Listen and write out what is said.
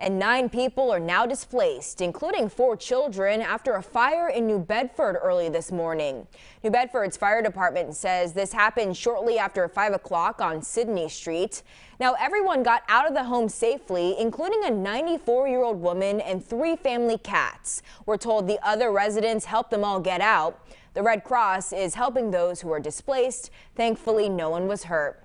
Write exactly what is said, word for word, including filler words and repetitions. and nine people are now displaced, including four children, after a fire in New Bedford early this morning. New Bedford's fire department says this happened shortly after five o'clock on Sidney Street. Now, everyone got out of the home safely, including a ninety-four-year-old woman and three family cats. We're told the other residents helped them all get out. The Red Cross is helping those who are displaced. Thankfully, no one was hurt.